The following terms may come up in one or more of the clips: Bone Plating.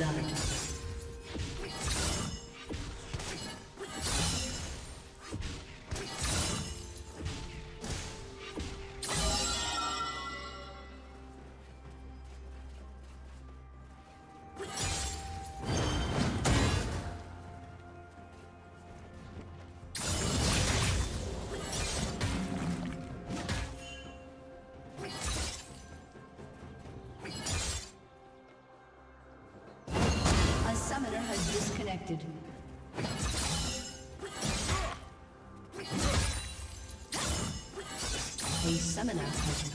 love it. Summoner has disconnected. A summoner has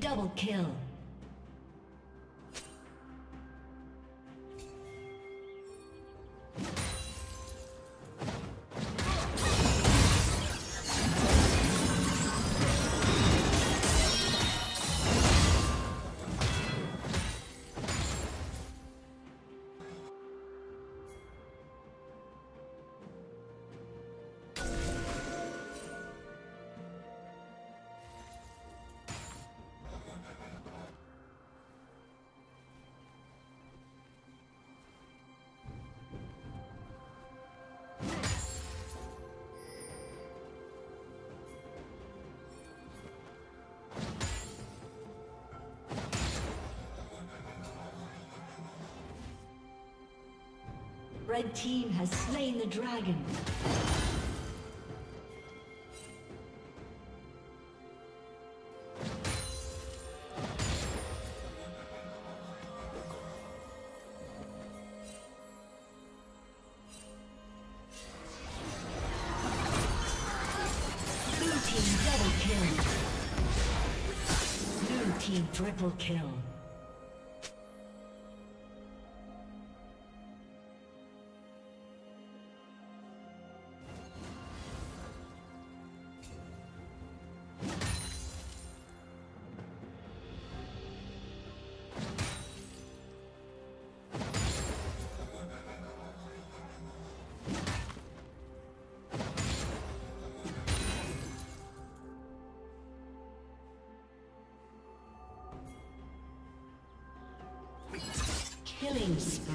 Double kill. Red team has slain the dragon. Blue team double kill. Blue team triple kill. Killing spree.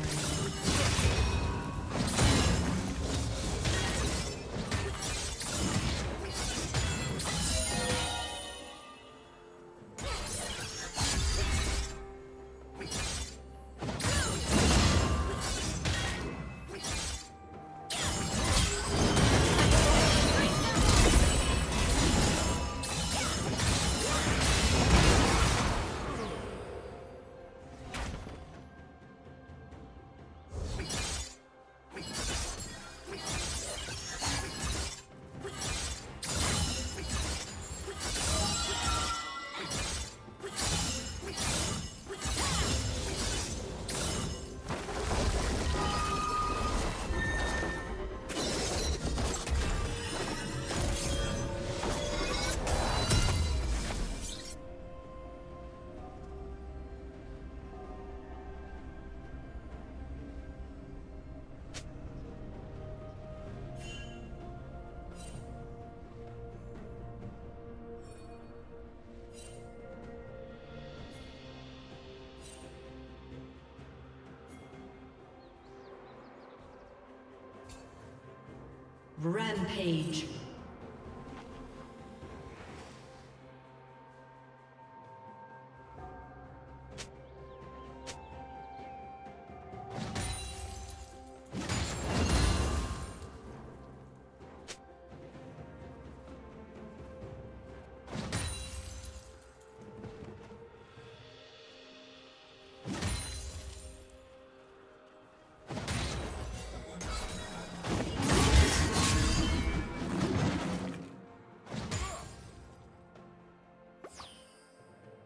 Rampage.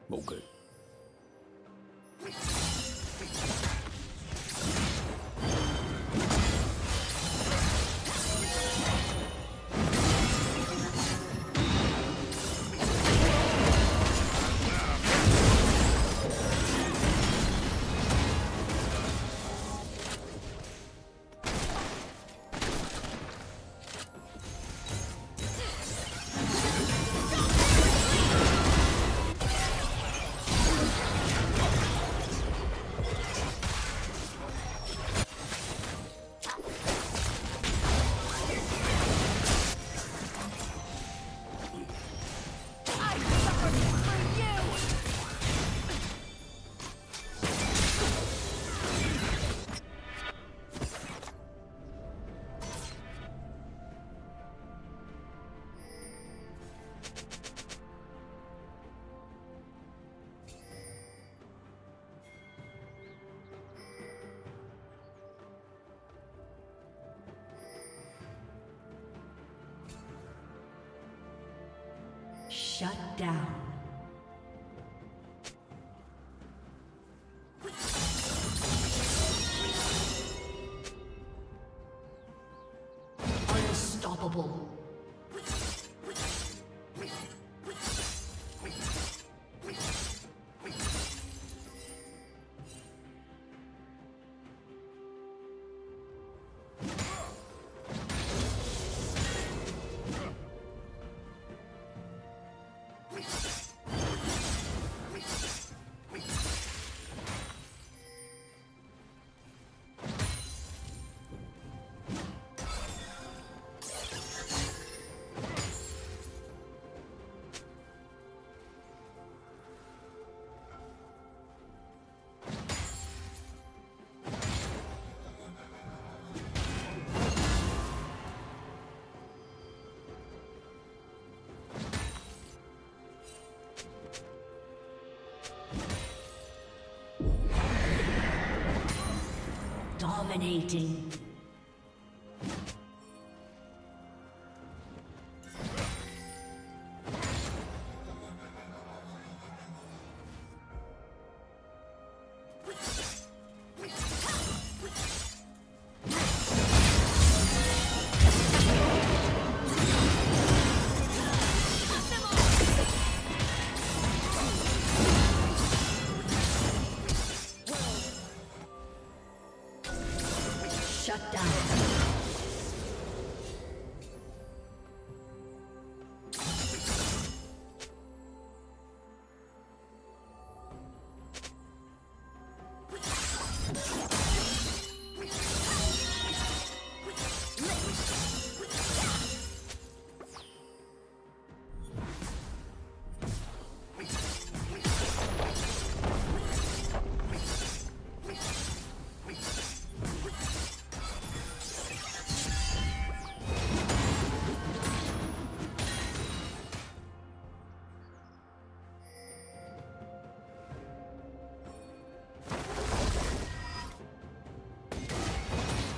Okay. Shut down. Unstoppable. Dominating.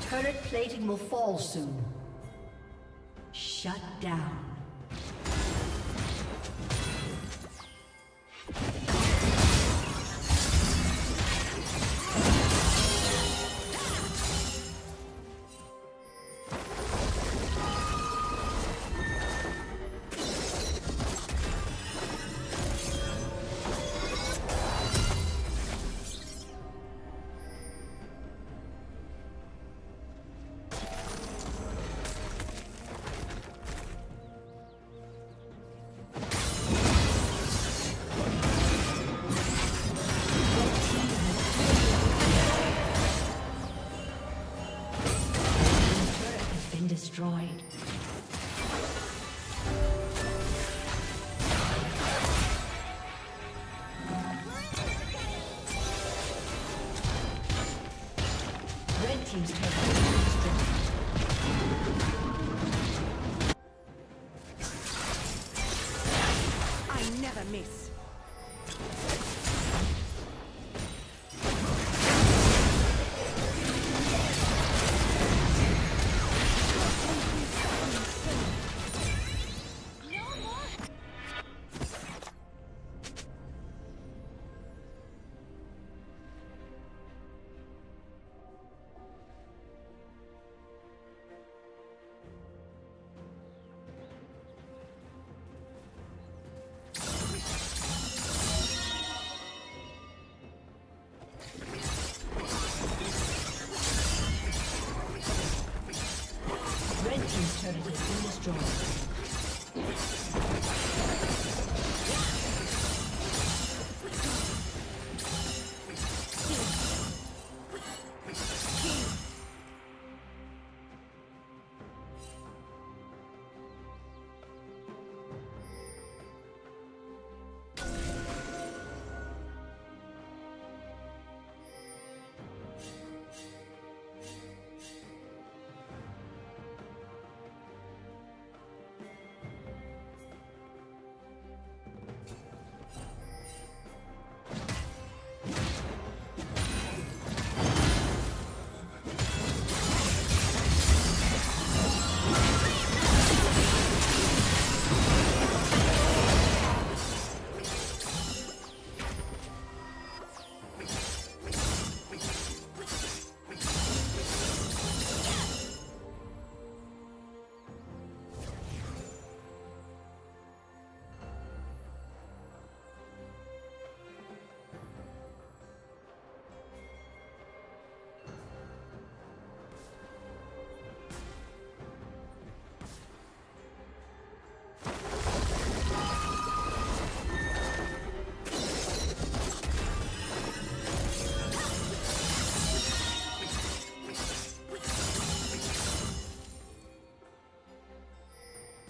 Turret plating will fall soon. Shut down. team's turret has been destroyed. Miss. No more.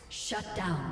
Shut down.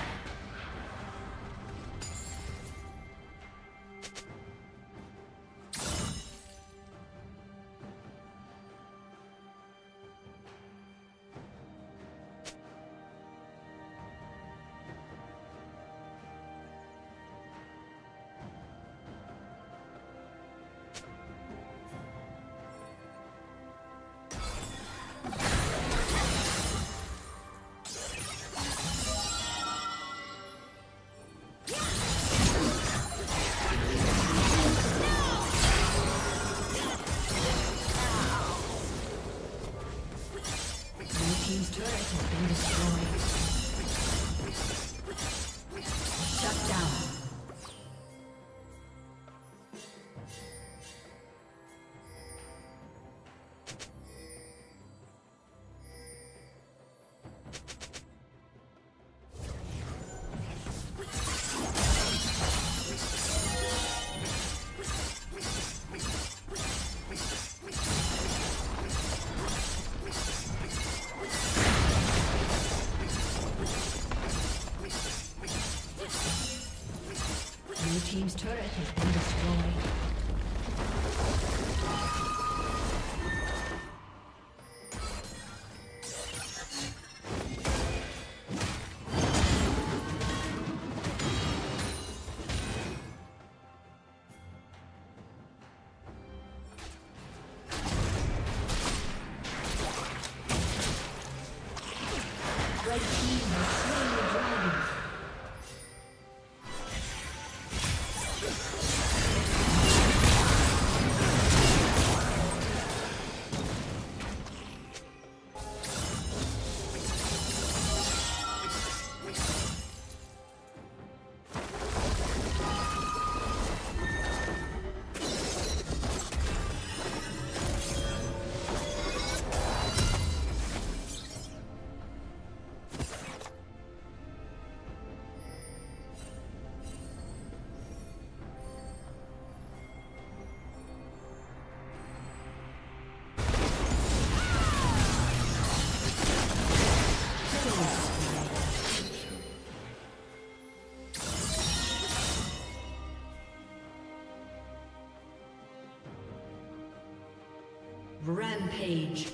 Rampage.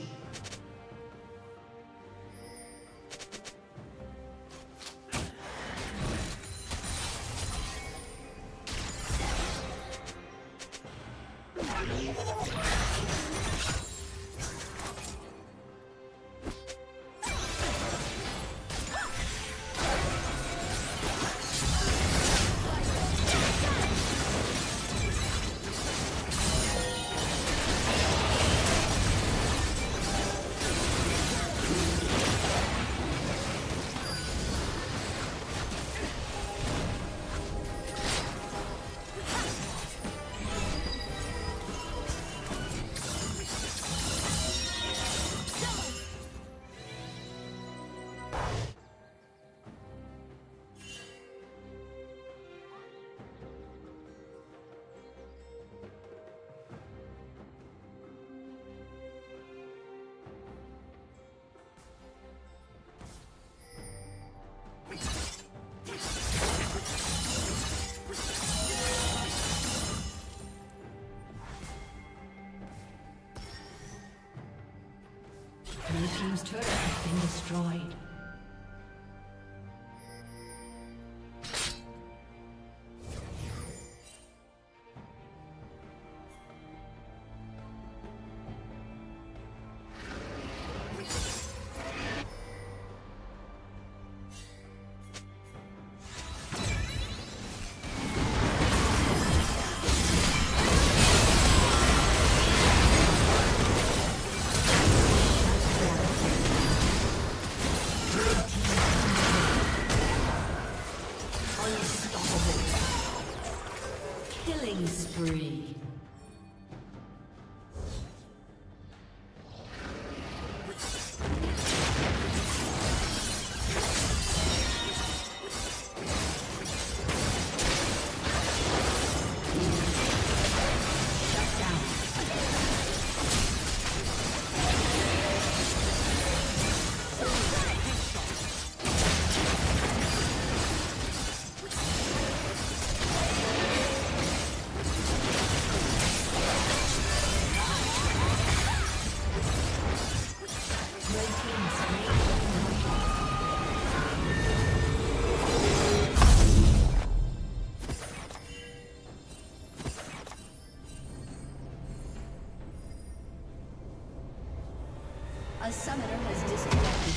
Blue team's turret has been destroyed. A summoner has disconnected.